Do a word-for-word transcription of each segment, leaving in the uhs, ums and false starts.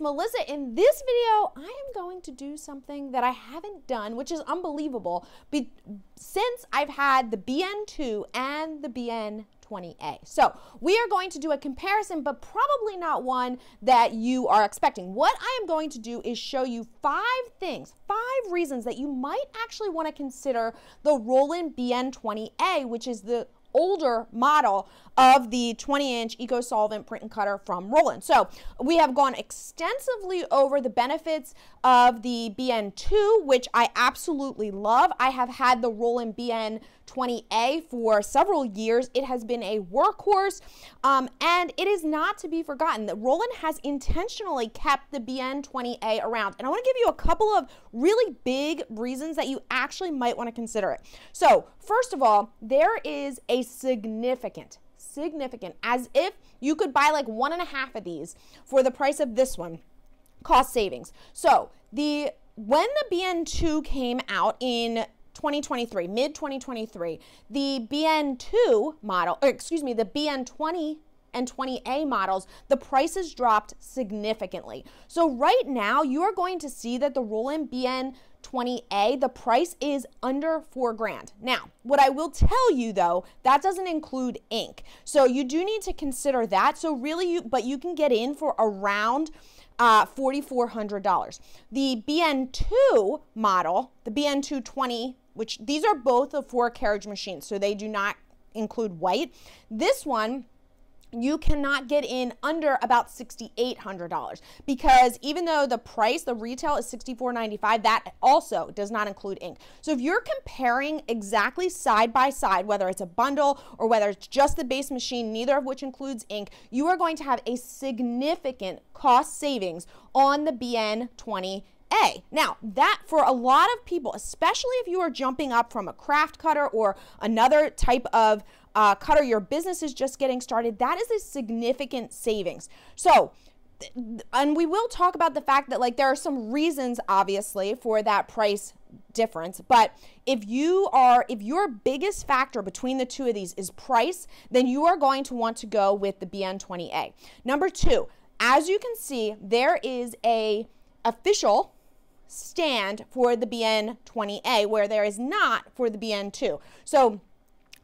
it's Melissa. In this video, I am going to do something that I haven't done, which is unbelievable, be since I've had the B N two and the B N twenty A. So we are going to do a comparison, but probably not one that you are expecting. What I am going to do is show you five things, five reasons that you might actually want to consider the Roland B N twenty A, which is the older model of the twenty inch eco-solvent print and cutter from Roland. So we have gone extensively over the benefits of the B N two, which I absolutely love. I have had the Roland B N twenty A for several years. It has been a workhorse, um, and it is not to be forgotten that Roland has intentionally kept the B N twenty A around. And I want to give you a couple of really big reasons that you actually might want to consider it. So first of all, there is a significant, significant, as if you could buy like one and a half of these for the price of this one, cost savings. So the when the B N two came out in twenty twenty-three, mid twenty twenty-three, the B N two model, or excuse me, the B N twenty and twenty A models, the prices dropped significantly. So right now you are going to see that the Roland B N twenty A, the price is under four grand. Now, what I will tell you though, that doesn't include ink. So you do need to consider that. So really, you, but you can get in for around Uh, four thousand four hundred dollars. The B N two model, the B N two twenty, which these are both the four carriage machines, so they do not include white. This one, you cannot get in under about six thousand eight hundred dollars, because even though the price, the retail is six thousand four hundred ninety-five dollars, that also does not include ink. So if you're comparing exactly side by side, whether it's a bundle or whether it's just the base machine, neither of which includes ink, you are going to have a significant cost savings on the B N twenty A. A. Now, that for a lot of people, especially if you are jumping up from a craft cutter or another type of uh, cutter, your business is just getting started, that is a significant savings. So, and we will talk about the fact that like there are some reasons obviously for that price difference, but if you are, if your biggest factor between the two of these is price, then you are going to want to go with the B N twenty A. Number two, as you can see, there is a official stand for the B N twenty A where there is not for the B N two. So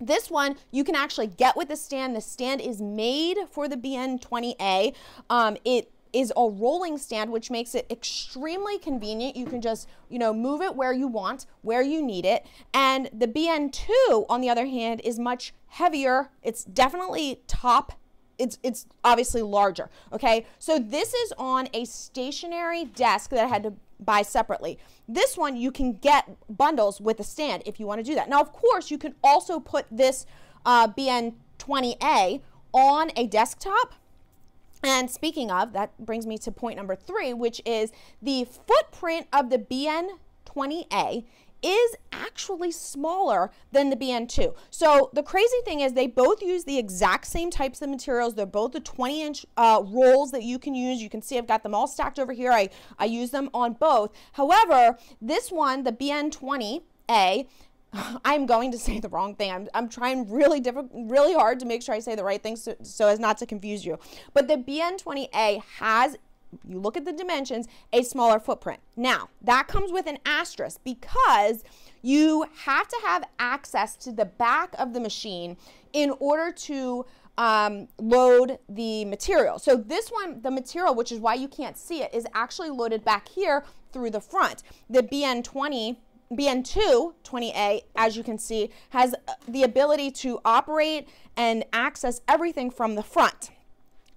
this one you can actually get with the stand. The stand is made for the B N twenty A. Um, it is a rolling stand, which makes it extremely convenient. You can just, you know, move it where you want, where you need it. And the B N two, on the other hand, is much heavier. It's definitely top heavy. It's, it's obviously larger, okay? So this is on a stationary desk that I had to buy separately. This one, you can get bundles with a stand if you want to do that. Now, of course, you can also put this uh, B N twenty A on a desktop. And speaking of, that brings me to point number three, which is the footprint of the B N twenty A is actually smaller than the B N two. So the crazy thing is they both use the exact same types of materials. They're both the twenty inch uh, rolls that you can use. You can see I've got them all stacked over here. I, I use them on both. However, this one, the B N twenty A, I'm going to say the wrong thing. I'm, I'm trying really really hard to make sure I say the right thing so, so as not to confuse you. But the B N twenty A has, you look at the dimensions, a smaller footprint. Now, that comes with an asterisk because you have to have access to the back of the machine in order to um, load the material. So this one, the material, which is why you can't see it, is actually loaded back here through the front. The B N twenty, B N two twenty A, as you can see, has the ability to operate and access everything from the front.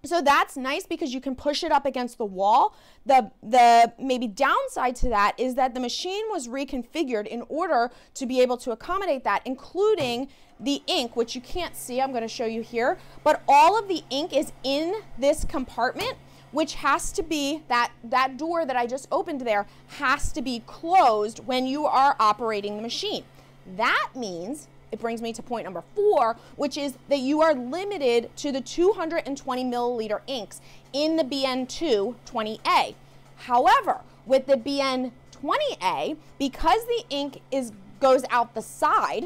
So that's nice because you can push it up against the wall. The, the maybe downside to that is that the machine was reconfigured in order to be able to accommodate that, including the ink, which you can't see, I'm going to show you here, but all of the ink is in this compartment, which has to be, that, that door that I just opened there has to be closed when you are operating the machine. That means, it brings me to point number four, which is that you are limited to the two hundred twenty milliliter inks in the B N two twenty A. However, with the B N twenty A, because the ink is goes out the side,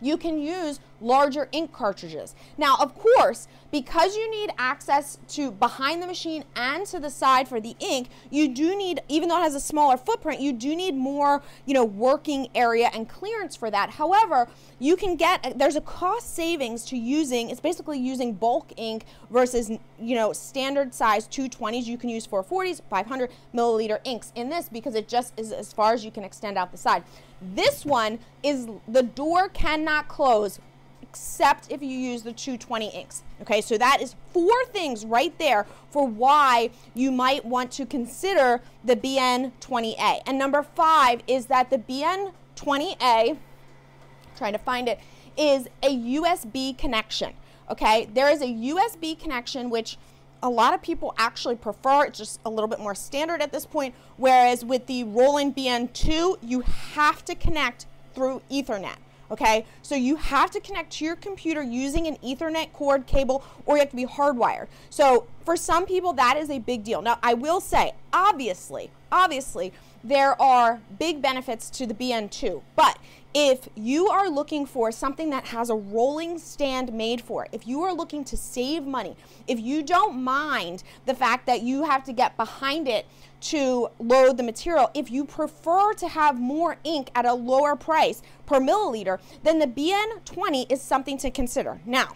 you can use larger ink cartridges. Now, of course, because you need access to behind the machine and to the side for the ink, you do need, even though it has a smaller footprint, you do need more, you know, working area and clearance for that. However, you can get, there's a cost savings to using, it's basically using bulk ink versus, you know, standard size two twenties. You can use four forties, five hundred milliliter inks in this because it just is as far as you can extend out the side. This one is, the door cannot close except if you use the two twenty inks. Okay, so that is four things right there for why you might want to consider the B N twenty A. And number five is that the B N twenty A, trying to find it, is a U S B connection. Okay, there is a U S B connection, which a lot of people actually prefer. It's just a little bit more standard at this point, whereas with the Roland B N two, you have to connect through Ethernet. Okay, so you have to connect to your computer using an Ethernet cord cable, or you have to be hardwired. So for some people, that is a big deal. Now, I will say, obviously, obviously, there are big benefits to the B N two, but if you are looking for something that has a rolling stand made for it, if you are looking to save money, if you don't mind the fact that you have to get behind it to load the material, if you prefer to have more ink at a lower price per milliliter, then the B N twenty is something to consider. Now,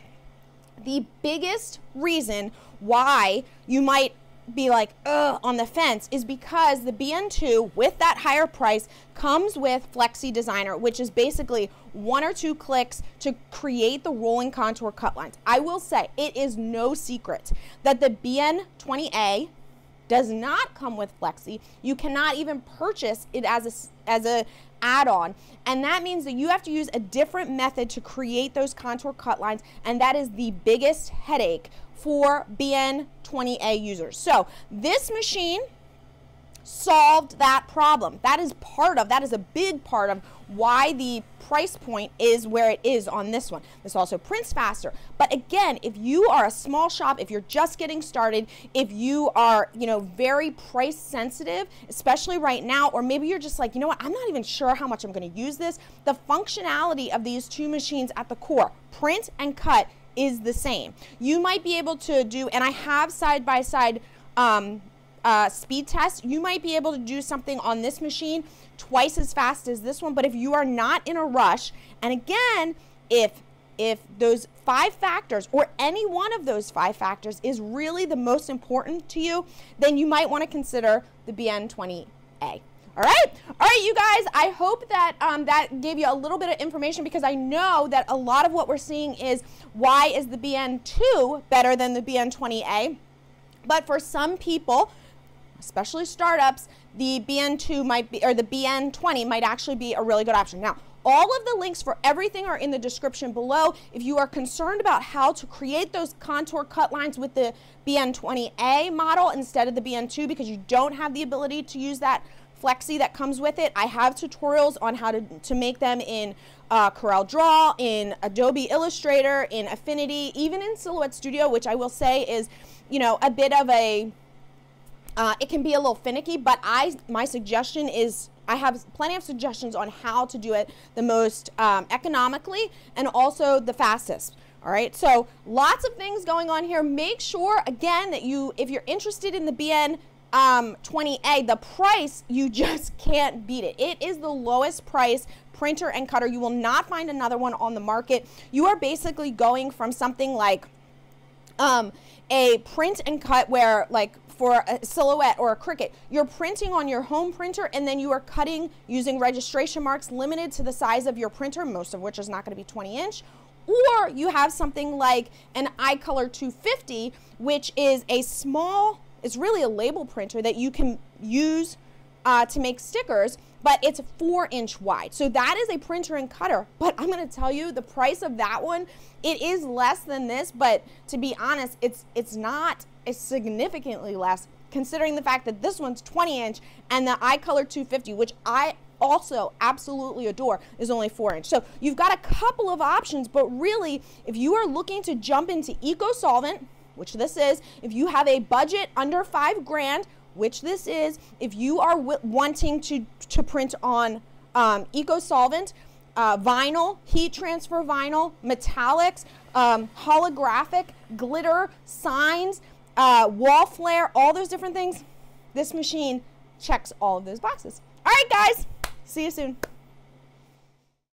the biggest reason why you might be like, ugh, on the fence is because the B N two with that higher price comes with Flexi Designer, which is basically one or two clicks to create the rolling contour cut lines. I will say it is no secret that the B N twenty A does not come with Flexi. You cannot even purchase it as a, as a add-on, and that means that you have to use a different method to create those contour cut lines, and that is the biggest headache for B N twenty A users. So this machine solved that problem. That is part of, that is a big part of why the price point is where it is on this one. This also prints faster. But again, if you are a small shop, if you're just getting started, if you are, you know, very price sensitive, especially right now, or maybe you're just like, you know what, I'm not even sure how much I'm going to use this. The functionality of these two machines at the core, print and cut, is the same. You might be able to do, and I have side-by-side um, uh, speed tests, you might be able to do something on this machine twice as fast as this one, but if you are not in a rush, and again, if if those five factors, or any one of those five factors, is really the most important to you, then you might want to consider the B N twenty A. All right, all right, you guys, I hope that um, that gave you a little bit of information, because I know that a lot of what we're seeing is, why is the B N two better than the B N twenty A? But for some people, especially startups, the B N two might be, or the B N twenty might actually be a really good option. Now, all of the links for everything are in the description below. If you are concerned about how to create those contour cut lines with the B N twenty A model instead of the B N two, because you don't have the ability to use that Flexi that comes with it, I have tutorials on how to, to make them in uh, CorelDRAW, in Adobe Illustrator, in Affinity, even in Silhouette Studio, which I will say is, you know, a bit of a, uh, it can be a little finicky, but I, my suggestion is, I have plenty of suggestions on how to do it the most um, economically and also the fastest. All right, so lots of things going on here. Make sure, again, that you, if you're interested in the B N Um, twenty A, the price, you just can't beat it. It is the lowest price printer and cutter. You will not find another one on the market. You are basically going from something like um, a print and cut, where like for a Silhouette or a Cricut, you're printing on your home printer, and then you are cutting using registration marks limited to the size of your printer, most of which is not going to be twenty inch. Or you have something like an iColor two fifty, which is a small, it's really a label printer that you can use uh, to make stickers, but it's four inch wide. So that is a printer and cutter, but I'm gonna tell you the price of that one, it is less than this, but to be honest, it's, it's not it's significantly less, considering the fact that this one's twenty inch and the iColor two fifty, which I also absolutely adore, is only four inch. So you've got a couple of options, but really, if you are looking to jump into eco-solvent, which this is, if you have a budget under five grand, which this is, if you are w wanting to, to print on um, eco-solvent, uh, vinyl, heat transfer vinyl, metallics, um, holographic, glitter, signs, uh, wall flare, all those different things. This machine checks all of those boxes. All right, guys, see you soon.